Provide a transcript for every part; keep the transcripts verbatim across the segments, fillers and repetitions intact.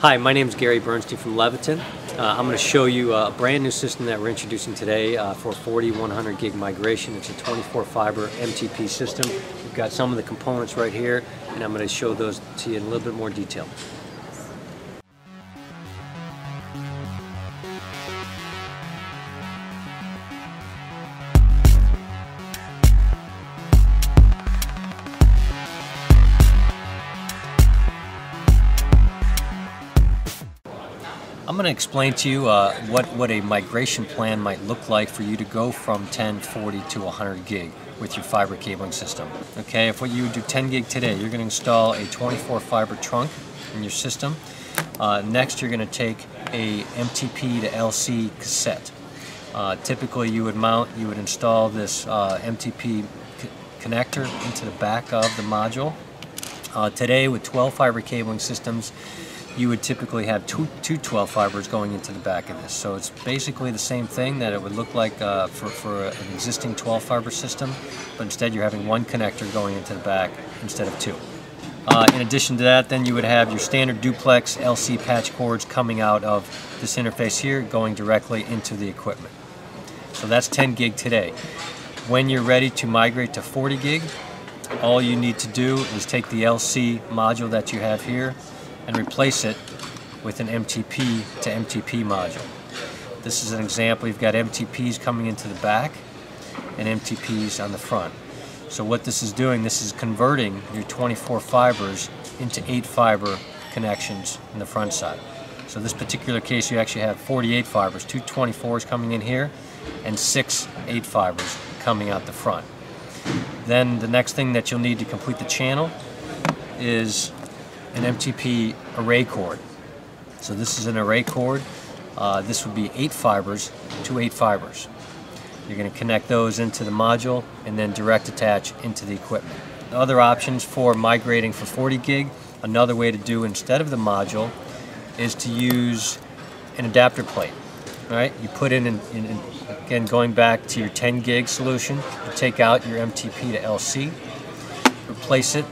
Hi, my name is Gary Bernstein from Leviton. Uh, I'm going to show you a brand new system that we're introducing today uh, for forty one hundred gig migration. It's a twenty four fiber M T P system. We've got some of the components right here, and I'm going to show those to you in a little bit more detail. I'm going to explain to you uh, what, what a migration plan might look like for you to go from ten, forty to one hundred gig with your fiber cabling system. Okay, if what you do ten gig today, you're going to install a twenty four fiber trunk in your system. Uh, next you're going to take a M T P to L C cassette. Uh, typically you would mount, you would install this uh, M T P connector into the back of the module. Uh, today with twelve fiber cabling systems, you would typically have two, two twelve fibers going into the back of this. So it's basically the same thing that it would look like uh, for, for an existing twelve fiber system, but instead you're having one connector going into the back instead of two. Uh, in addition to that, then you would have your standard duplex L C patch cords coming out of this interface here, going directly into the equipment. So that's ten gig today. When you're ready to migrate to forty gig, all you need to do is take the L C module that you have here and replace it with an M T P to M T P module. This is an example. You've got M T Ps coming into the back and M T Ps on the front. So what this is doing, this is converting your twenty four fibers into eight fiber connections in the front side. So in this particular case, you actually have forty eight fibers, two twenty fours coming in here and six eight fibers coming out the front. Then the next thing that you'll need to complete the channel is an M T P array cord. So this is an array cord. Uh, this would be eight fibers to eight fibers. You're going to connect those into the module and then direct attach into the equipment. Other options for migrating for forty gig, another way to do instead of the module is to use an adapter plate. All right, you put in, in, in again going back to your ten gig solution, you take out your M T P to L C, replace it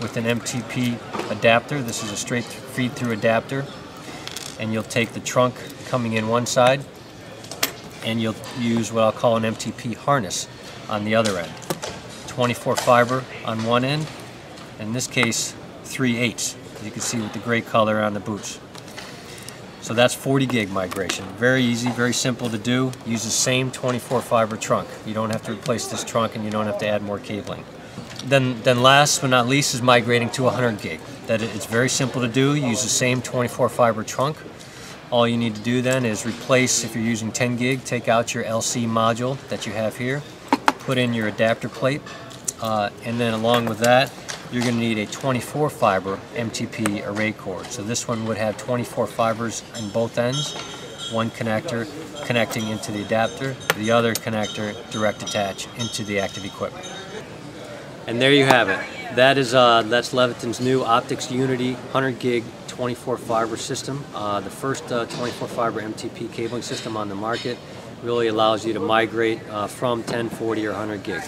with an M T P adapter. This is a straight feed-through adapter, and you'll take the trunk coming in one side and you'll use what I'll call an M T P harness on the other end. twenty four fiber on one end, in this case three eights, as you can see with the gray color on the boots. So that's forty gig migration. Very easy, very simple to do. Use the same twenty four fiber trunk. You don't have to replace this trunk and you don't have to add more cabling. Then, then last but not least is migrating to one hundred gig. That it's very simple to do. Use the same twenty four fiber trunk. All you need to do then is replace, if you're using ten gig, take out your L C module that you have here, put in your adapter plate, uh, and then along with that, you're going to need a twenty four fiber M T P array cord. So this one would have twenty four fibers on both ends, one connector connecting into the adapter, the other connector direct attach into the active equipment. And there you have it. That is uh, that's Leviton's new Optics Unity one hundred gig twenty four fiber system. Uh, the first uh, twenty four fiber M T P cabling system on the market. Really allows you to migrate uh, from ten, forty, or one hundred gig.